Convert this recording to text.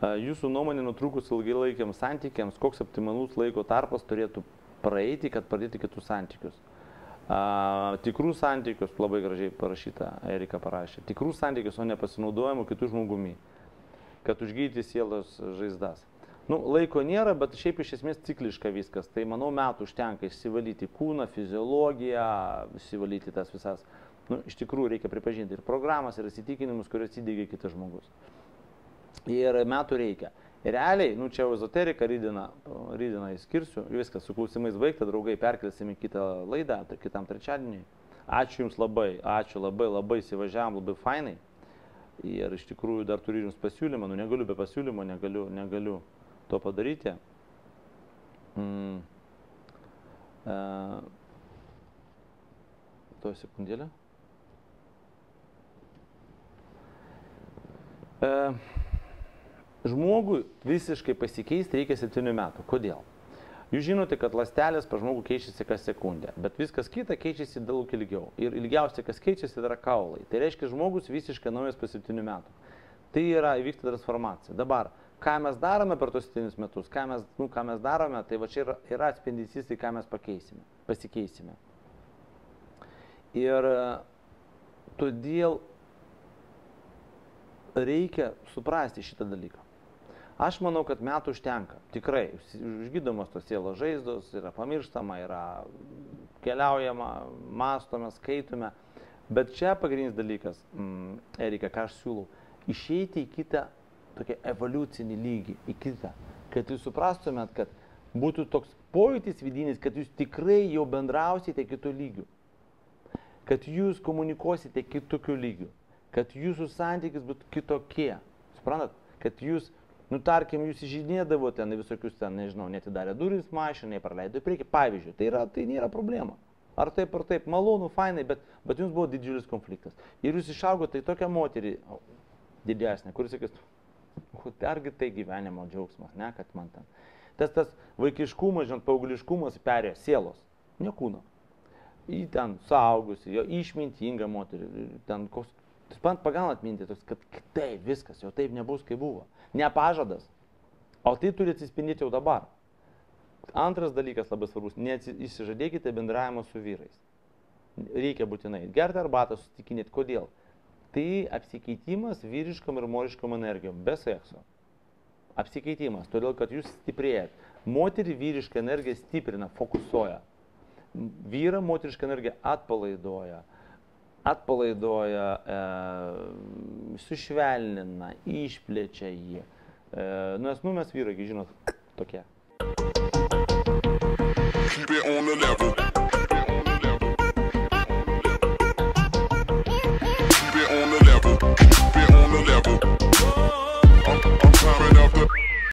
Jūsų nuomonė, nutrūkus ilgalaikiams santykiams, koks optimalus laiko tarpas turėtų praeiti, kad pradėti kitus santykius? Tikrų santykius, labai gražiai parašyta, Erika parašė, tikrų santykius, o ne pasinaudojimo kitų žmogumi, kad užgydyti sielos žaizdas. Nu, laiko nėra, bet šiaip iš esmės cikliška viskas, tai manau metų užtenka išsivalyti kūną, fiziologiją, išsivalyti tas visas, nu, iš tikrųjų reikia pripažinti ir programas, ir įsitikinimus, kuriuos įdėgia kitas žmogus. Ir metų reikia. Realiai, nu čia ezoterika, rydiną įskirsiu, viskas, su klausimais baigta, draugai, perkelsime kitą laidą, kitam trečiadienį. Ačiū Jums labai, ačiū labai įsivažiavam, labai fainai. Ir iš tikrųjų dar turiu Jums pasiūlymą, nu negaliu be pasiūlymo, negaliu to padaryti. To sekundėlę. Žmogui visiškai pasikeisti reikia 7 metų. Kodėl? Jūs žinote, kad ląstelės pas žmogų keičiasi kas sekundę, bet viskas kita keičiasi daug ilgiau. Ir ilgiausia, kas keičiasi, yra kaulai. Tai reiškia, žmogus visiškai naujas po 7 metų. Tai yra įvyksta transformacija. Dabar, ką mes darome per tos 7 metus, ką mes darome, tai va čia yra atspindys, tai ką mes pasikeisime. Ir todėl reikia suprasti šitą dalyką. Aš manau, kad metų užtenka. Tikrai, užgydomos tos sielos žaizdos, yra pamirštama, yra keliaujama, mastome, skaitome. Bet čia pagrindinis dalykas, Erika, ką aš siūlau, išeiti į kitą tokią evoliucinį lygį, į kitą. Kad jūs suprastumėt, kad būtų toks pojūtis vidinis, kad jūs tikrai jau bendrausite kitų lygių. Kad jūs komunikuosite kitokių lygių. Kad jūsų santykis būtų kitokie. Suprantat, kad jūs... Nu, tarkim, jūs įžydėdavo ten visokius ten, nežinau, netidarė durys mašinai, praleido į priekį. Pavyzdžiui, tai nėra problema. Ar taip, malonu, fainai, bet jums buvo didžiulis konfliktas. Ir jūs išaugote į tokią moterį didesnę, kuris sakys, argi tai gyvenimo džiaugsmas, ne, kad man ten. Tas vaikiškumas, žinot, paaugliškumas perėjo sielos, ne kūno. Į ten suaugusi, jo išmintingą moterį, ten koks... Pagal atminti, kad kitaip viskas, jau taip nebus, kaip buvo. Ne pažadas, o tai turi atsispindėti jau dabar. Antras dalykas labai svarbus, neįsižadėkite bendravimo su vyrais. Reikia būtinai gerti arbatą, susitikinėti. Kodėl? Tai apsikeitimas vyriškom ir moteriškom energijom, be sekso. Apsikeitimas, todėl kad jūs stiprėjat. Moterį vyrišką energiją stiprina, fokusuoja. Vyrą moterišką energiją atpalaidoja, sušvelnina, išplečia jį. Nes, nu, mes vyrai, žinot, tokie.